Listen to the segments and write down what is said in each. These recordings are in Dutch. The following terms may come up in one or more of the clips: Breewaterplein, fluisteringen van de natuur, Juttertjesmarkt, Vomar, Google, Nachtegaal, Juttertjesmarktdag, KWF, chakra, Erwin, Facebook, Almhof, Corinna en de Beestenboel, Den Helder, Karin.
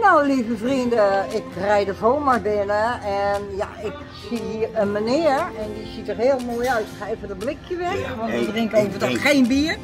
Nou, lieve vrienden, ik rijd de Vomar binnen en ja, ik zie hier een meneer en die ziet er heel mooi uit. Ik ga even dat blikje weg, ja, want we drinken overdag geen bier.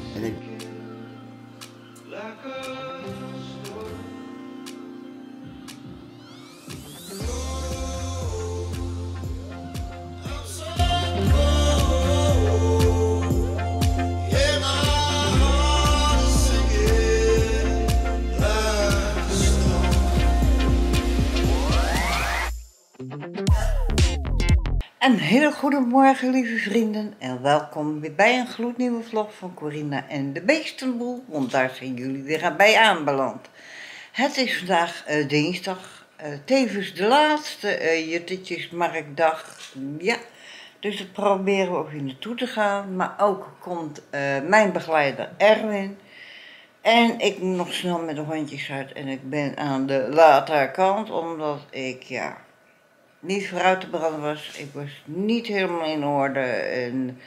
Een hele goede morgen, lieve vrienden, en welkom weer bij een gloednieuwe vlog van Corinna en de Beestenboel, want daar zijn jullie weer bij aanbeland. Het is vandaag dinsdag, tevens de laatste Juttertjesmarktdag. Ja, dus dat proberen we ook hier naartoe te gaan, maar ook komt mijn begeleider Erwin. En ik moet nog snel met de hondjes uit en ik ben aan de late kant, omdat ik, ja, niet vooruit te branden was. Ik was niet helemaal in orde en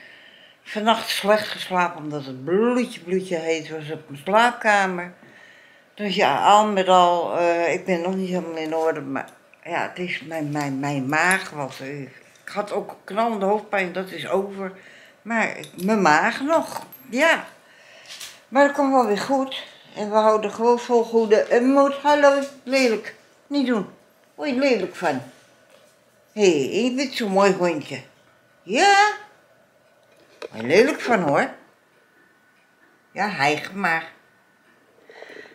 vannacht slecht geslapen omdat het bloedje heet was op mijn slaapkamer. Dus ja, al met al, ik ben nog niet helemaal in orde, maar ja, het is mijn maag wat. Ik had ook knallende hoofdpijn, dat is over, maar mijn maag nog, ja. Maar dat komt wel weer goed en we houden gewoon vol goede moed. Hallo, lelijk, niet doen, word je lelijk van. Hé, je bent zo'n mooi hondje. Ja? Heel lelijk van hoor. Ja, hijg maar.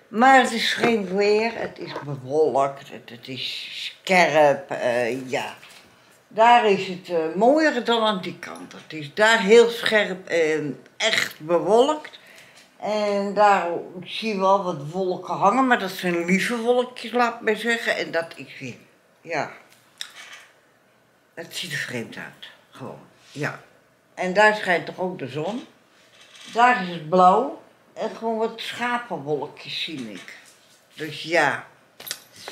Maar het is geen weer, het is bewolkt, het is scherp, ja. Daar is het mooier dan aan die kant. Het is daar heel scherp en echt bewolkt. En daar zie je wel wat wolken hangen, maar dat zijn lieve wolkjes, laat ik maar zeggen. En dat is weer, ja. Het ziet er vreemd uit, gewoon, ja. En daar schijnt toch ook de zon. Daar is het blauw en gewoon wat schapenwolkjes zie ik. Dus ja,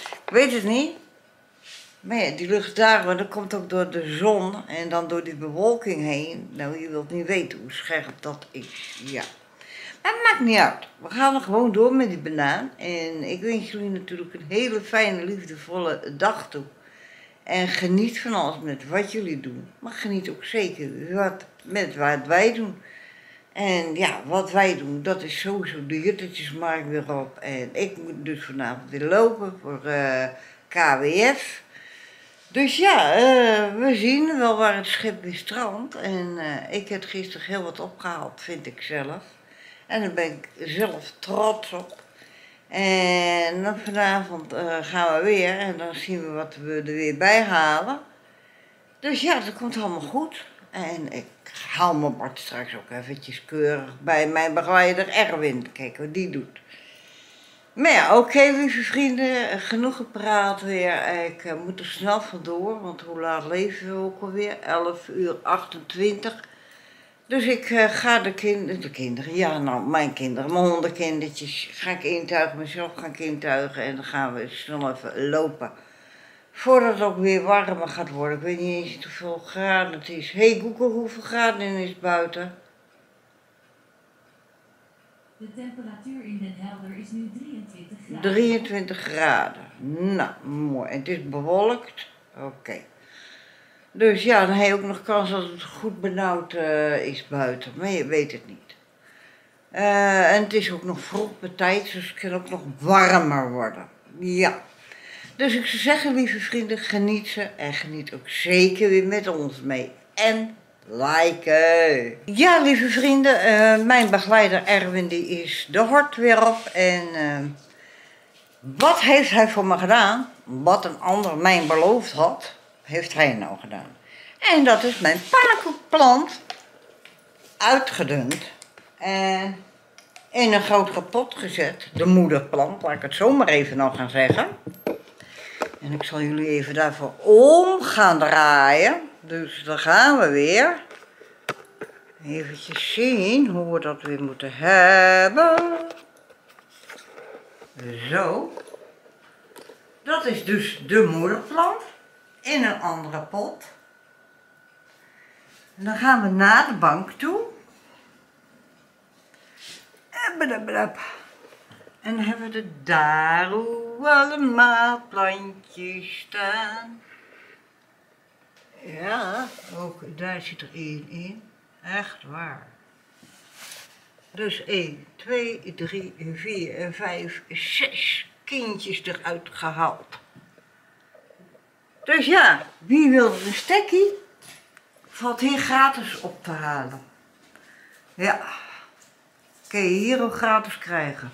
ik weet het niet. Maar ja, die lucht daar, maar dat komt ook door de zon en dan door die bewolking heen. Nou, je wilt niet weten hoe scherp dat is, ja. Maar het maakt niet uit. We gaan er gewoon door met die banaan. En ik wens jullie natuurlijk een hele fijne, liefdevolle dag toe. En geniet van alles met wat jullie doen. Maar geniet ook zeker met wat wij doen. En ja, wat wij doen, dat is sowieso de Juttertjesmarkt weer op. En ik moet dus vanavond weer lopen voor KWF. Dus ja, we zien wel waar het schip weer strandt. En ik heb gisteren heel wat opgehaald, vind ik zelf. En daar ben ik zelf trots op. En dan vanavond gaan we weer en dan zien we wat we er weer bij halen. Dus ja, dat komt allemaal goed. En ik haal mijn bord straks ook eventjes keurig bij mijn begeleider Erwin. Kijken wat die doet. Maar ja, oké, lieve vrienden, genoeg gepraat weer. Ik moet er snel vandoor, want hoe laat leven we ook alweer? 11:28. Dus ik ga de kinderen, ja nou mijn kinderen, mijn hondenkindertjes, ga ik intuigen, mezelf gaan intuigen en dan gaan we snel even lopen. Voordat het ook weer warmer gaat worden, ik weet niet eens hoeveel graden het is. Hey Google, hoeveel graden is het buiten? De temperatuur in Den Helder is nu 23 graden. 23 graden, nou mooi. En het is bewolkt, oké. Dus ja, dan heb je ook nog kans dat het goed benauwd is buiten, maar je weet het niet. En het is ook nog vroeg bij tijd, dus het kan ook nog warmer worden. Ja. Dus ik zou zeggen, lieve vrienden, geniet ze en geniet ook zeker weer met ons mee. En liken! Ja, lieve vrienden, mijn begeleider Erwin die is de hort weer op en wat heeft hij voor me gedaan? Wat een ander mij beloofd had. Heeft hij nou gedaan. En dat is mijn pannenkoekplant uitgedund en in een grotere pot gezet. De moederplant, laat ik het zomaar even nog gaan zeggen. En ik zal jullie even daarvoor om gaan draaien. Dus daar gaan we weer. Eventjes zien hoe we dat weer moeten hebben. Zo. Dat is dus de moederplant. In een andere pot. En dan gaan we naar de bank toe. En hebben we er daar allemaal plantjes staan. Ja, ook daar zit er één in. Echt waar. Dus 1, 2, 3, 4, 5, 6 kindjes eruit gehaald. Dus ja, wie wil een stekkie? Valt hier gratis op te halen. Ja, kun je hier ook gratis krijgen.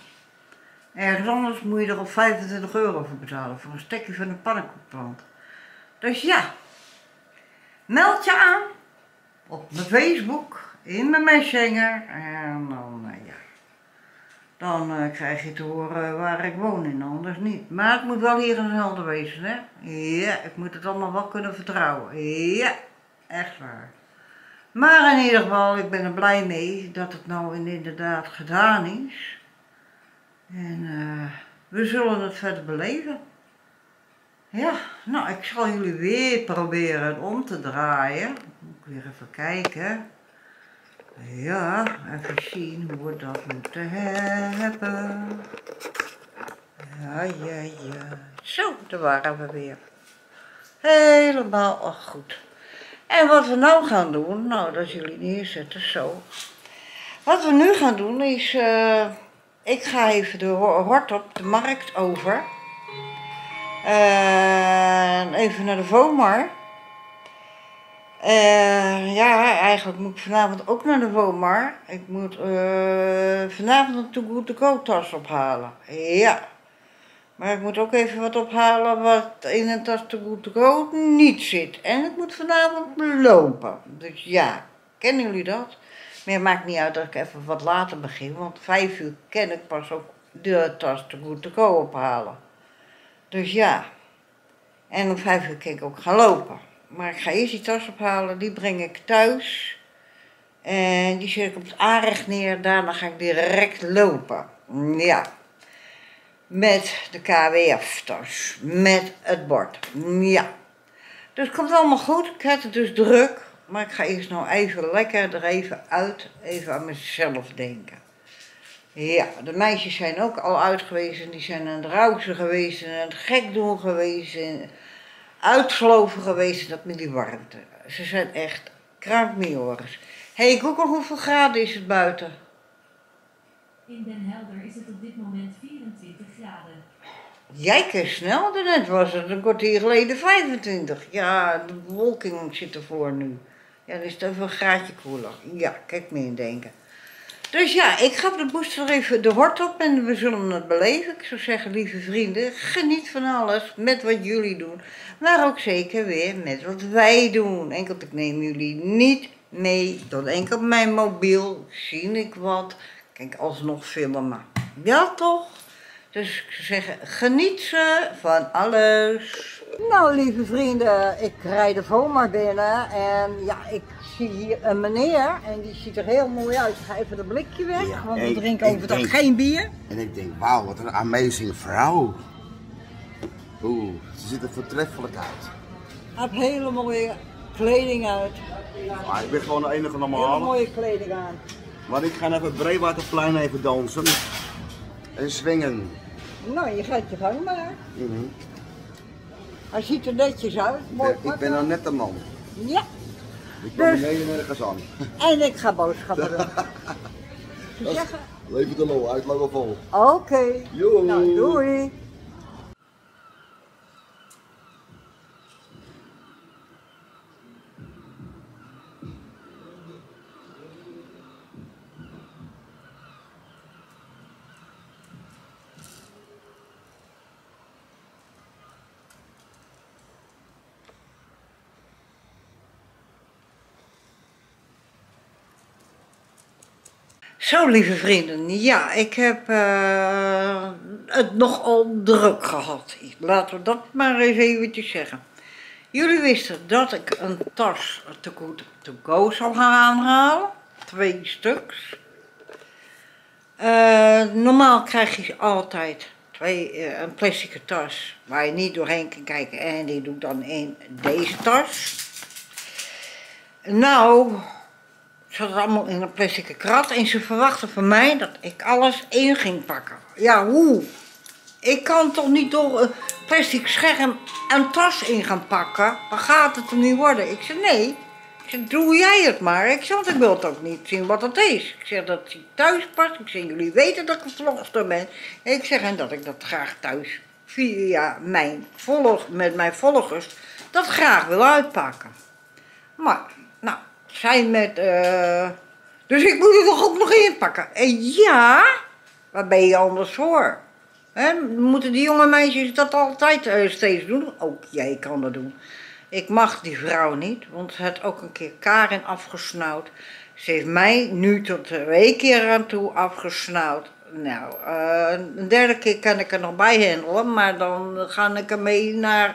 Ergens anders moet je er al €25 voor betalen, voor een stekkie van een pannenkoekplant. Dus ja, meld je aan op mijn Facebook, in mijn messenger en dan, ja, dan krijg je te horen waar ik woon en anders niet. Maar het moet wel hier in Den Helder wezen, hè? Ja, ik moet het allemaal wel kunnen vertrouwen. Ja, echt waar. Maar in ieder geval, ik ben er blij mee dat het nou inderdaad gedaan is. En we zullen het verder beleven. Ja, nou, ik zal jullie weer proberen om te draaien. Moet ik weer even kijken. Ja, even zien hoe we dat moeten hebben. Ja, ja, ja. Zo, daar waren we weer. Helemaal goed. En wat we nou gaan doen, nou dat jullie neerzetten, zo. Wat we nu gaan doen is, ik ga even de hort op de markt over. Even naar de Vomar. Ja, eigenlijk moet ik vanavond ook naar de Vomar. Ik moet vanavond een Too Good To Go tas ophalen. Ja. Maar ik moet ook even wat ophalen wat in een tas Too Good To Go niet zit. En ik moet vanavond lopen. Dus ja, kennen jullie dat? Maar het maakt niet uit dat ik even wat later begin. Want 5 uur ken ik pas ook de tas Too Good To Go ophalen. Dus ja. En om 5 uur kan ik ook gaan lopen. Maar ik ga eerst die tas ophalen, die breng ik thuis. En die zet ik op het aanrecht neer, daarna ga ik direct lopen. Ja. Met de KWF-tas. Met het bord. Ja. Dus het komt allemaal goed, ik heb het dus druk. Maar ik ga eerst nou even lekker er even uit, even aan mezelf denken. Ja, de meisjes zijn ook al uit geweest en die zijn aan het rauwsen geweest en aan het gek doen geweest. En uitgeloven geweest dat met die warmte. Ze zijn echt krankmijors. Hey Google, hoeveel graden is het buiten? In Den Helder is het op dit moment 24 graden. Jijke, snel, daarnet was het een kwartier geleden 25. Ja, de bewolking zit ervoor nu. Ja, dan is het even een graadje koeler. Ja, kijk me in denken. Dus ja, ik ga de booster even de hort op en we zullen het beleven. Ik zou zeggen, lieve vrienden, geniet van alles met wat jullie doen. Maar ook zeker weer met wat wij doen. Enkel, ik neem jullie niet mee, dan enkel mijn mobiel, zie ik wat. Kijk, alsnog filmen. Ja toch? Dus ik zou zeggen, geniet ze van alles. Nou, lieve vrienden, ik rijd de Vomar binnen en ja, ik zie hier een meneer en die ziet er heel mooi uit. Ik ga even een blikje weg, ja, want we drinken overdag geen bier. En ik denk, wauw, wat een amazing vrouw. Oeh, ze ziet er voortreffelijk uit. Hij heeft hele mooie kleding uit. Ah, ik ben gewoon de enige normale. Hele mooie kleding aan. Maar ik ga naar het Breewaterplein even dansen. En swingen. Nou, je gaat je gang maar. Mm-hmm. Hij ziet er netjes uit. Mooi ik ben nou net een man. Ja. Ik kom dus beneden ergens aan. En ik ga boodschappen doen. Ze zeggen... Leef het de lol, uit lang vol. Oké. Okay. Nou, doei. Zo, lieve vrienden, ja, ik heb het nogal druk gehad. Laten we dat maar eens eventjes zeggen. Jullie wisten dat ik een tas Too Good To Go zal gaan aanhalen. 2 stuks. Normaal krijg je altijd een plastic tas waar je niet doorheen kan kijken. En die doe ik dan in deze tas. Nou... Ze hadden allemaal in een plastic krat en ze verwachten van mij dat ik alles in ging pakken. Ja, hoe? Ik kan toch niet door een plastic scherm een tas in gaan pakken? Dan gaat het er niet worden. Ik zei nee. Ik zei, doe jij het maar. Ik zei, ik wil het ook niet zien wat het is. Ik zeg dat het thuis past. Ik zeg, jullie weten dat ik een vlogster ben. Ik zeg, en dat ik dat graag thuis via met mijn volgers dat graag wil uitpakken. Maar, nou, zij met... dus ik moet het toch ook nog inpakken? En ja, waar ben je anders voor? He, moeten die jonge meisjes dat altijd steeds doen? Ook jij kan dat doen. Ik mag die vrouw niet, want ze had ook een keer Karin afgesnauwd. Ze heeft mij nu tot 2 keer aan toe afgesnauwd. Nou, een derde keer kan ik er nog bij handelen, maar dan ga ik ermee naar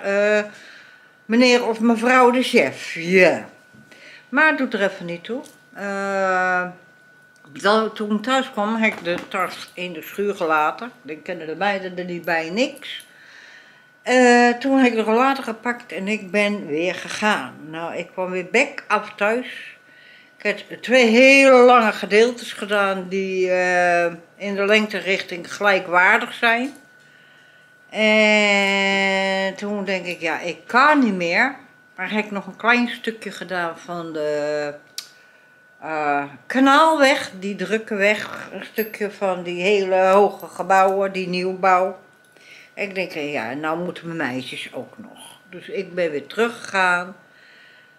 meneer of mevrouw de chef. Ja. Yeah. Maar het doet er even niet toe. Toen ik thuis kwam, heb ik de tas in de schuur gelaten. Ik kende de meiden er niet bij, niks. Toen heb ik de rollator gepakt en ik ben weer gegaan. Nou, ik kwam weer back af thuis. Ik heb 2 hele lange gedeeltes gedaan die in de lengterichting gelijkwaardig zijn. En toen denk ik, ja, ik kan niet meer. Maar heb ik nog een klein stukje gedaan van de... Kanaalweg, die drukke weg, een stukje van die hele hoge gebouwen, die nieuwbouw. Ik denk, ja, nou moeten mijn meisjes ook nog. Dus ik ben weer teruggegaan.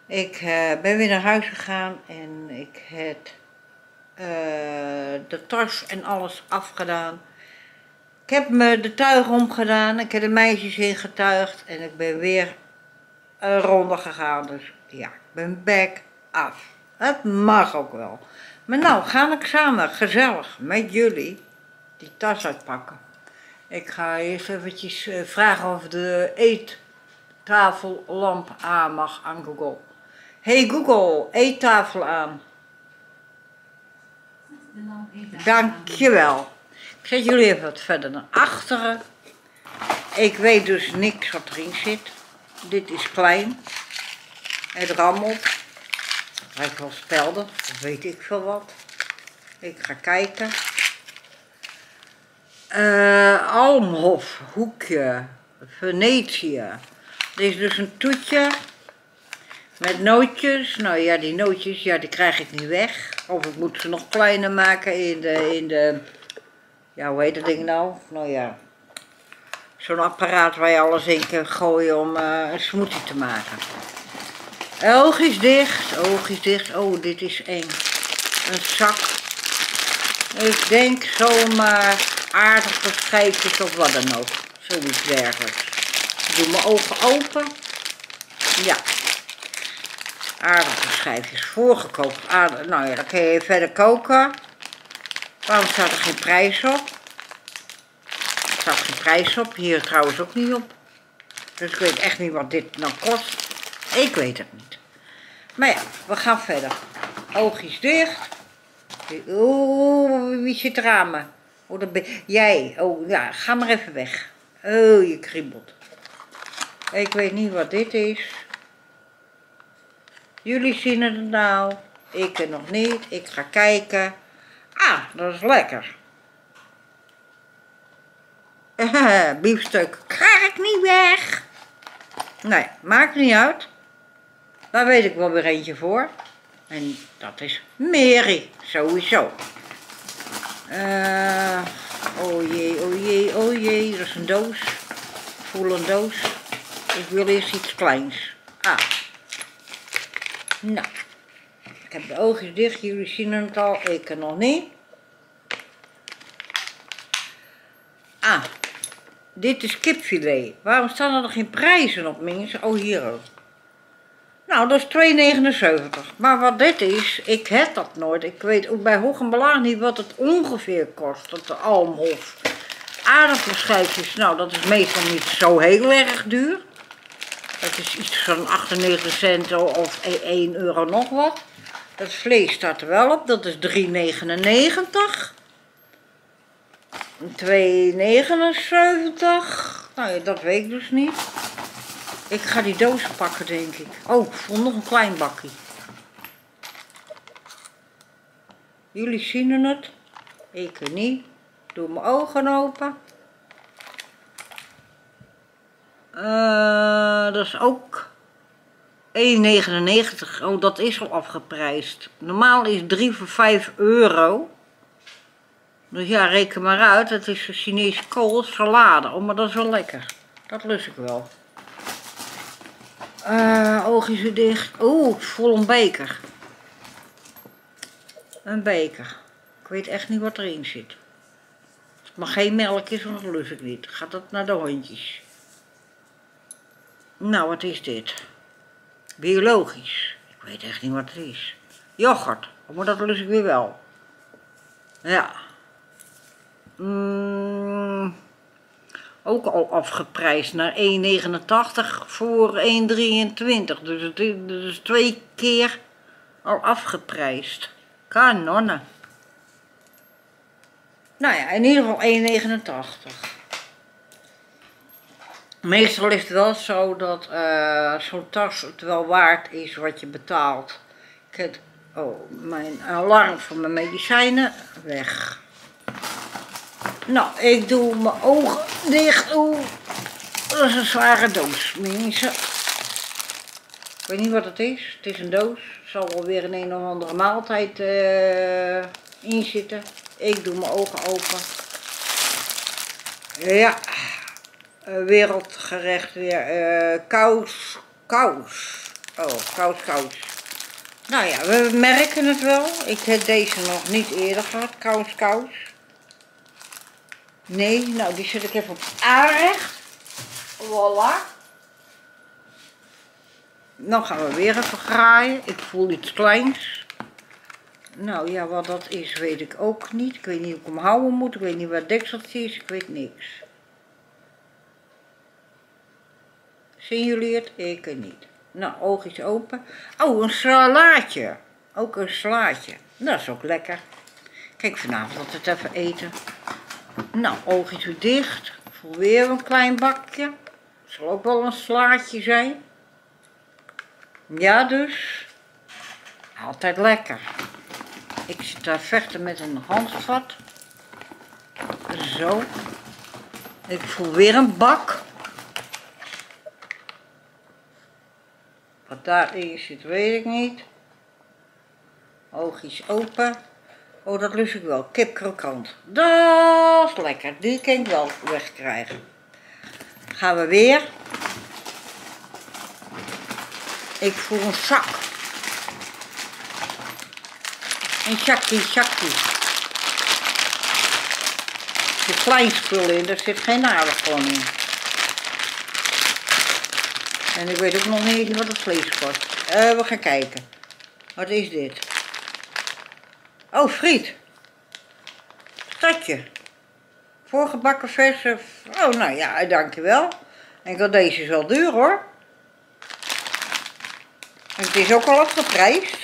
Ik ben weer naar huis gegaan en ik heb de tas en alles afgedaan. Ik heb me de tuig omgedaan, ik heb de meisjes ingetuigd en ik ben weer een ronde gegaan. Dus ja, ik ben back af. Het mag ook wel. Maar nou, ga ik samen gezellig met jullie die tas uitpakken. Ik ga eerst eventjes vragen of de eettafellamp aan mag aan Google. Hey Google, eettafel aan. De lamp eettafel. Dankjewel. Ik zet jullie even wat verder naar achteren. Ik weet dus niks wat erin zit. Dit is klein. Het rammelt. Hij heeft wel spelden, of weet ik veel wat. Ik ga kijken. Almhof, hoekje, Venetië. Dit is dus een toetje met nootjes. Nou ja, die nootjes, ja, die krijg ik niet weg. Of ik moet ze nog kleiner maken in de ja, hoe heet dat ding nou? Nou ja, zo'n apparaat waar je alles in kan gooien om een smoothie te maken. Oog is dicht, oog is dicht. Oh, dit is eng. Een zak. Ik denk zomaar aardappelschijfjes of wat dan ook. Zoiets dergelijks. Ik doe mijn ogen open. Ja. Aardappelschijfjes. Voorgekookt. Nou ja, dan kun je verder koken. Waarom staat er geen prijs op? Er staat geen prijs op. Hier trouwens ook niet op. Dus ik weet echt niet wat dit nou kost. Ik weet het niet. Maar ja, we gaan verder. Oogjes dicht. Oeh, wie zit er aan me? Oh, dat ben jij. Oh, ja, ga maar even weg. Oh, je kriebelt. Ik weet niet wat dit is. Jullie zien het nou. Ik nog niet. Ik ga kijken. Ah, dat is lekker. Biefstuk. Ga ik niet weg. Nee, maakt niet uit. Daar weet ik wel weer eentje voor. En dat is Mary, sowieso. Oh jee, oh jee, oh jee. Dat is een doos. Ik voel een doos. Ik wil eerst iets kleins. Ah. Nou. Ik heb de oogjes dicht. Jullie zien het al. Ik nog niet. Ah. Dit is kipfilet. Waarom staan er nog geen prijzen op, mensen? Oh, hier ook. Nou, dat is 2,79. Maar wat dit is, ik heb dat nooit. Ik weet ook bij hoog en belaag niet wat het ongeveer kost. Dat de Almhof. Aardappelschijfjes, nou, dat is meestal niet zo heel erg duur. Dat is iets van 98 cent of 1 euro nog wat. Dat vlees staat er wel op. Dat is 3,99. 2,79. Nou ja, dat weet ik dus niet. Ik ga die dozen pakken, denk ik. Oh, ik vond nog een klein bakje. Jullie zien het. Ik niet. Ik doe mijn ogen open. Dat is ook 1,99. Oh, dat is al afgeprijsd. Normaal is 3 voor 5 euro. Dus ja, reken maar uit. Het is een Chinese kool salade. Oh, maar dat is wel lekker. Dat lust ik wel. Oogjes weer dicht. Oeh, vol een beker. Een beker. Ik weet echt niet wat erin zit. Het mag geen melk is, want dat lust ik niet. Gaat dat naar de hondjes. Nou, wat is dit? Biologisch. Ik weet echt niet wat het is. Yoghurt. Maar dat lust ik weer wel. Ja. Ook al afgeprijsd naar 1,89 voor 1,23. Dus het is 2 keer al afgeprijsd. Kanonnen. Nou ja, in ieder geval 1,89. Meestal is het wel zo dat zo'n tas het wel waard is wat je betaalt. Ik heb, oh, mijn alarm voor mijn medicijnen weg. Nou, ik doe mijn ogen dicht. Oeh, dat is een zware doos, mensen. Ik weet niet wat het is. Het is een doos. Er zal wel weer een of andere maaltijd in zitten. Ik doe mijn ogen open. Ja. Wereldgerecht weer. Kous. Oh, kous. Nou ja, we merken het wel. Ik heb deze nog niet eerder gehad. Kous. Nee, nou die zet ik even op aanrecht. Voilà. Dan gaan we weer even graaien. Ik voel iets kleins. Nou ja, wat dat is weet ik ook niet. Ik weet niet hoe ik hem houden moet. Ik weet niet waar het dekseltje is. Ik weet niks. Zien jullie het? Ik niet. Nou, oogjes open. Oh, een salaatje. Ook een slaatje. Dat is ook lekker. Kijk, vanavond altijd even eten. Nou, oogjes weer dicht. Ik voel weer een klein bakje. Het zal ook wel een slaatje zijn. Ja, dus. Altijd lekker. Ik zit daar vechten met een handvat. Zo. Ik voel weer een bak. Wat daarin zit, weet ik niet. Oogjes open. Oh, dat lust ik wel. Kip krokant. Dat is lekker. Die kan ik wel wegkrijgen. Gaan we weer. Ik voel een zak. Een zakje. Er zit klein spul in, er zit geen aardappel in. En ik weet ook nog niet wat het vlees kost. We gaan kijken. Wat is dit? Oh, friet. Stadje. Voorgebakken verse. Oh, nou ja, dankjewel. Ik dacht, deze is wel duur hoor. Het is ook al afgeprijsd.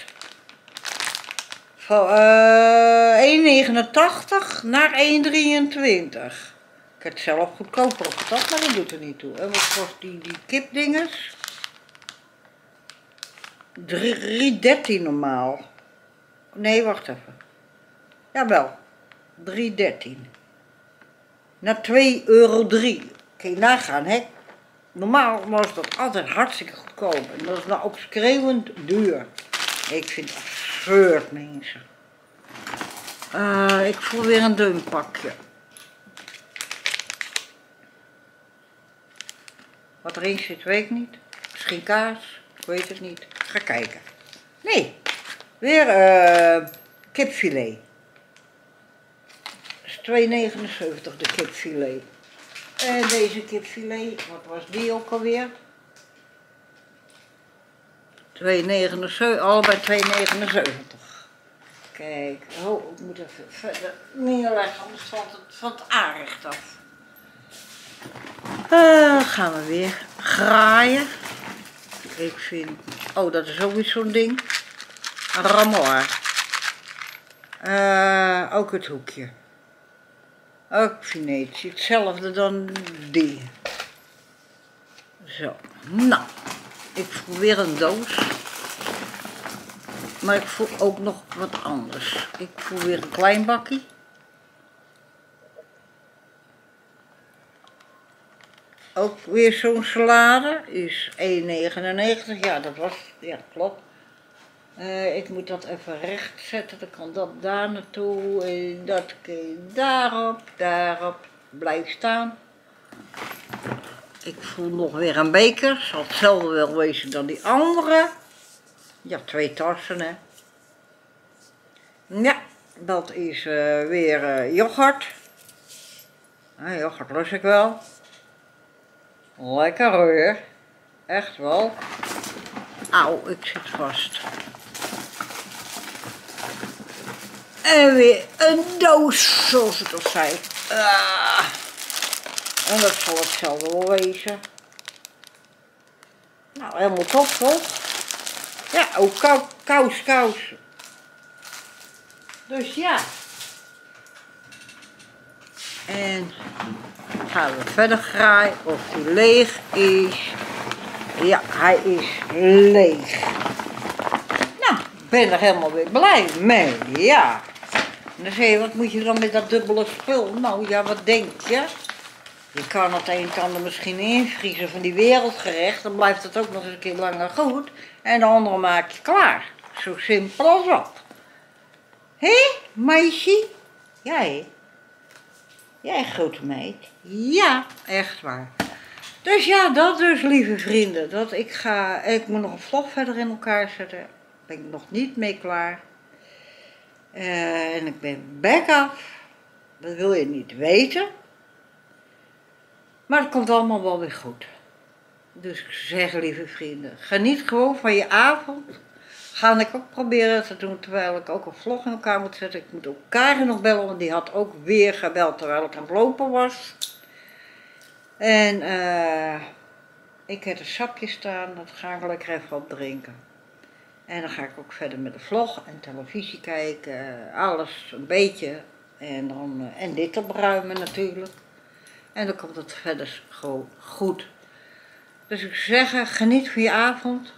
Van 1,89 naar 1,23. Ik heb het zelf goedkoper opgetast, maar dat doet er niet toe. En wat kost die kipdingers? 3,13 normaal. Nee, wacht even. Jawel. 3,13. Naar 2,03 euro. Kun je nagaan, hè? Normaal was dat altijd hartstikke goedkoop. En dat is nou ook schreeuwend duur. Ik vind het absurd, mensen. Ik voel weer een dun pakje. Wat erin zit, weet ik niet. Misschien kaas, ik weet het niet. Ik ga kijken. Nee, weer kipfilet. Dat is 2,79 de kipfilet. En deze kipfilet, wat was die ook alweer? 2,79, allebei 2,79. Kijk, oh, ik moet even verder neerleggen, anders valt het van het aanrecht af. Gaan we weer graaien. Ik vind, oh, dat is ook weer zo'n ding. Een ramoir. Ook het hoekje. Ook Venetië, hetzelfde dan die. Zo, nou, ik voel weer een doos. Maar ik voel ook nog wat anders. Ik voel weer een klein bakje. Ook weer zo'n salade. Is 1,99. Ja, dat was. Ja, klopt. Ik moet dat even recht zetten. Dan kan dat daar naartoe. En dat kun je daarop. Blijf staan. Ik voel nog weer een beker. Zal hetzelfde wel wezen dan die andere. Ja, 2 tassen, hè. Ja, dat is weer yoghurt. Yoghurt lust ik wel. Lekker hoor. Echt wel. Auw, ik zit vast. En weer een doos, zoals ik al zei. En dat zal hetzelfde wel wezen. Nou, helemaal top, toch? Ja, ook kous. Dus ja. En gaan we verder graaien of die leeg is. Ja, hij is leeg. Nou, ik ben er helemaal weer blij mee, ja. En dan zeg je, wat moet je dan met dat dubbele spul? Nou ja, wat denk je? Je kan het een en ander misschien invriezen van die wereldgerecht. Dan blijft het ook nog eens een keer langer goed. En de andere maak je klaar. Zo simpel als dat. Hé, meisje? Jij? Jij grote meid? Ja, echt waar. Dus ja, dat dus, lieve vrienden. Dat ik moet nog een vlog verder in elkaar zetten. Daar ben ik nog niet mee klaar. En ik ben back af. Dat wil je niet weten. Maar het komt allemaal wel weer goed. Dus ik zeg, lieve vrienden, geniet gewoon van je avond. Ga ik ook proberen te doen terwijl ik ook een vlog in elkaar moet zetten. Ik moet ook Karin nog bellen, want die had ook weer gebeld terwijl ik aan het lopen was. En ik heb een sapje staan, dat ga ik lekker even op drinken. En dan ga ik ook verder met de vlog en televisie kijken, alles een beetje. En, dan, en dit opruimen natuurlijk. En dan komt het verder gewoon goed. Dus ik zeg, geniet van je avond.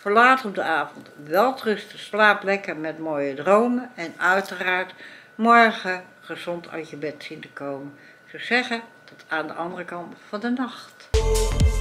Verlaat op de avond. Welterusten, slaap lekker met mooie dromen. En uiteraard morgen gezond uit je bed zien te komen. Ik zou zeggen, tot aan de andere kant van de nacht.